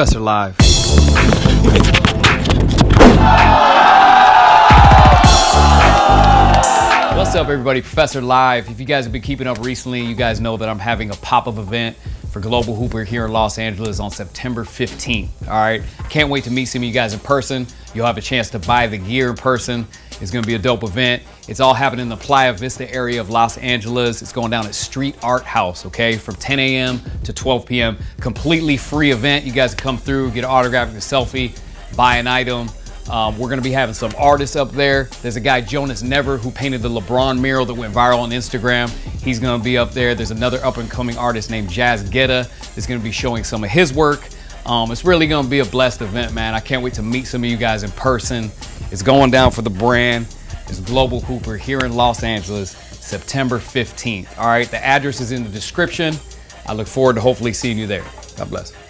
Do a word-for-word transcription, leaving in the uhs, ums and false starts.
Professor Live. What's up, everybody? Professor Live. If you guys have been keeping up recently, you guys know that I'm having a pop-up event for Global Hooper here in Los Angeles on September fifteenth. All right, can't wait to meet some of you guys in person. You'll have a chance to buy the gear in person. It's gonna be a dope event. It's all happening in the Playa Vista area of Los Angeles. It's going down at Street Art House, okay? From ten A M to twelve P M Completely free event. You guys can come through, get an autograph, get a selfie, buy an item. Um, we're gonna be having some artists up there. There's a guy, Jonas Never, who painted the LeBron mural that went viral on Instagram. He's gonna be up there. There's another up and coming artist named Jazz Guetta that's gonna be showing some of his work. Um, it's really gonna be a blessed event, man. I can't wait to meet some of you guys in person. It's going down for the brand. It's Global Hooper here in Los Angeles, September fifteenth. All right, the address is in the description. I look forward to hopefully seeing you there. God bless.